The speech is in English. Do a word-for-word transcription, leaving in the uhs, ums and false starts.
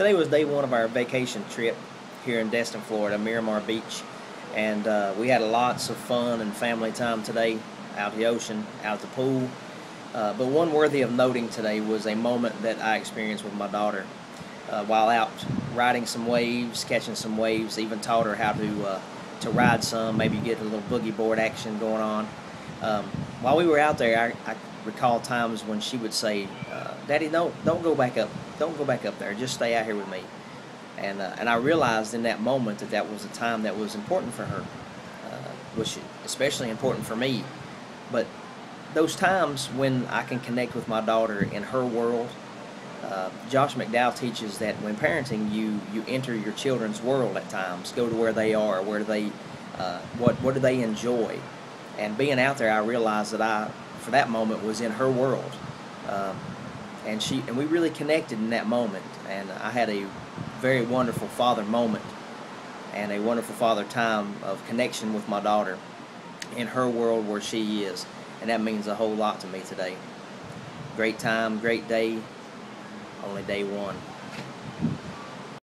Today was day one of our vacation trip here in Destin, Florida, Miramar Beach, and uh, we had lots of fun and family time today out at the ocean, out at the pool. Uh, but one worthy of noting today was a moment that I experienced with my daughter uh, while out riding some waves, catching some waves. Even taught her how to uh, to ride some, maybe get a little boogie board action going on. Um, while we were out there, I, I recall times when she would say, uh, "Daddy, don't don't go back up, don't go back up there. Just stay out here with me." And uh, and I realized in that moment that that was a time that was important for her, uh, which is especially important for me. But those times when I can connect with my daughter in her world, uh, Josh McDowell teaches that when parenting, you you enter your children's world at times, go to where they are, where they, uh, what what do they enjoy, and being out there, I realized that I, for that moment, was in her world, um, and she and we really connected in that moment, and I had a very wonderful father moment, and a wonderful father time of connection with my daughter, in her world where she is. And that means a whole lot to me today. Great time, great day, only day one.